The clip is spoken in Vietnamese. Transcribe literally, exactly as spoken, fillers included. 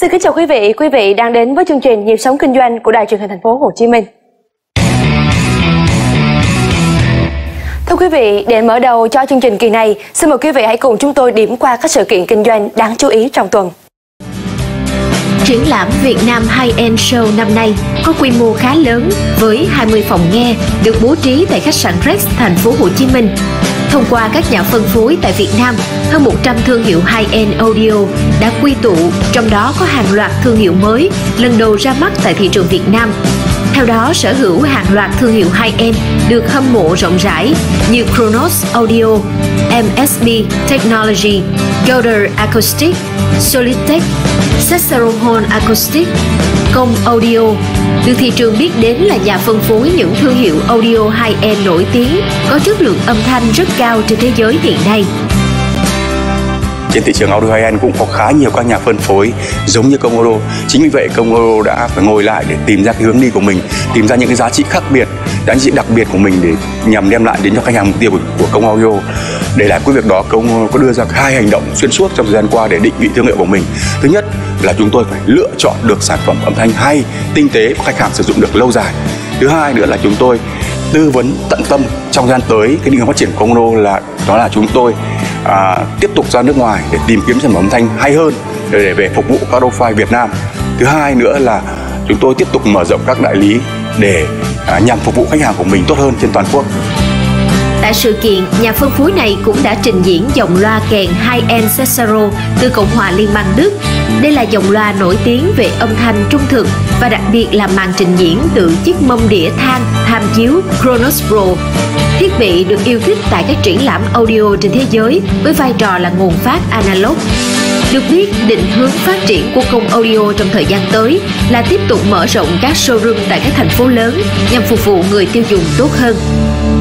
Xin kính chào quý vị, quý vị đang đến với chương trình Nhịp sống kinh doanh của Đài truyền hình Thành phố Hồ Chí Minh. Thưa quý vị, để mở đầu cho chương trình kỳ này, xin mời quý vị hãy cùng chúng tôi điểm qua các sự kiện kinh doanh đáng chú ý trong tuần. Triển lãm Việt Nam High End Show năm nay có quy mô khá lớn với hai mươi phòng nghe được bố trí tại khách sạn Rex Thành phố Hồ Chí Minh. Thông qua các nhà phân phối tại Việt Nam, hơn một trăm thương hiệu High End Audio đã quy tụ, trong đó có hàng loạt thương hiệu mới lần đầu ra mắt tại thị trường Việt Nam. Theo đó, sở hữu hàng loạt thương hiệu High End được hâm mộ rộng rãi như Chronos Audio, em ét bê Technology, Golder Acoustic, Solitech, Cesaro Acoustic, Công Audio. Được thị trường biết đến là nhà phân phối những thương hiệu audio high-end nổi tiếng có chất lượng âm thanh rất cao trên thế giới hiện nay. Trên thị trường audio high-end cũng có khá nhiều các nhà phân phối giống như Công Audio. Chính vì vậy Công Audio đã phải ngồi lại để tìm ra cái hướng đi của mình, tìm ra những cái giá trị khác biệt, giá trị đặc biệt của mình để nhằm đem lại đến cho khách hàng mục tiêu của Công Audio. Để làm cái việc đó, Công Audio có đưa ra hai hành động xuyên suốt trong thời gian qua để định vị thương hiệu của mình. Thứ nhất là chúng tôi phải lựa chọn được sản phẩm âm thanh hay, tinh tế và khách hàng sử dụng được lâu dài. Thứ hai nữa là chúng tôi tư vấn tận tâm trong gian tới. Cái định hướng phát triển của Công Audio là đó là chúng tôi À, tiếp tục ra nước ngoài để tìm kiếm sản phẩm âm thanh hay hơn để, để về phục vụ các đô-fi Việt Nam. Thứ hai nữa là chúng tôi tiếp tục mở rộng các đại lý để à, nhằm phục vụ khách hàng của mình tốt hơn trên toàn quốc. Tại sự kiện, nhà phân phối này cũng đã trình diễn dòng loa kèn High-End Cesaro từ Cộng hòa Liên bang Đức. Đây là dòng loa nổi tiếng về âm thanh trung thực và đặc biệt là màn trình diễn từ chiếc mâm đĩa than tham chiếu Chronos Pro. Thiết bị được yêu thích tại các triển lãm audio trên thế giới với vai trò là nguồn phát analog. Được biết, định hướng phát triển của Công Audio trong thời gian tới là tiếp tục mở rộng các showroom tại các thành phố lớn nhằm phục vụ người tiêu dùng tốt hơn.